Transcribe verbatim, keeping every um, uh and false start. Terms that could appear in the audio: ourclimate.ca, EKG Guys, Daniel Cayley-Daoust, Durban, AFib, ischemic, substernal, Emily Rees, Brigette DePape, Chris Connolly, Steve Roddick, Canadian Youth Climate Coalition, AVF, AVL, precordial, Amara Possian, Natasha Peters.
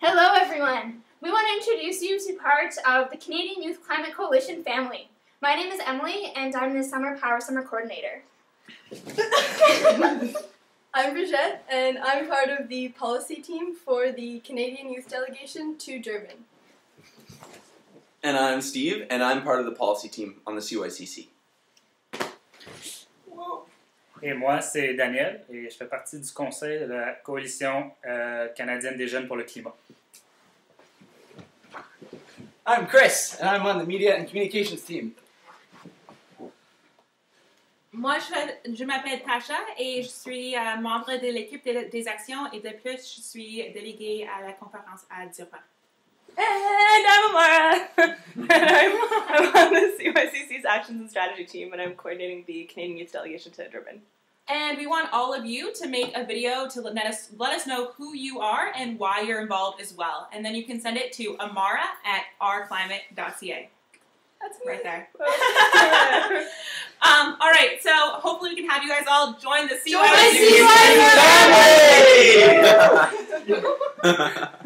Hello everyone! We want to introduce you to part of the Canadian Youth Climate Coalition family. My name is Emily and I'm the Summer Power Summer Coordinator. I'm Brigitte and I'm part of the policy team for the Canadian Youth Delegation to Durban. And I'm Steve and I'm part of the policy team on the C Y C C. Et moi, c'est Daniel, et je fais partie du conseil de la Coalition euh, canadienne des jeunes pour le climat. I'm Chris, and I'm on the Media and Communications team. Moi, je, je m'appelle Tasha, et je suis euh, membre de l'équipe de, des actions, et de plus, je suis déléguée à la conférence à Durban. And I'm Amara, and I'm, I'm on the C Y C C's Actions and Strategy team, and I'm coordinating the Canadian Youth Delegation to Durban. And we want all of you to make a video to let us, let us know who you are and why you're involved as well. And then you can send it to Amara at our climate dot C A. That's me. Right there. um, all right, so hopefully we can have you guys all join the C Y C C family!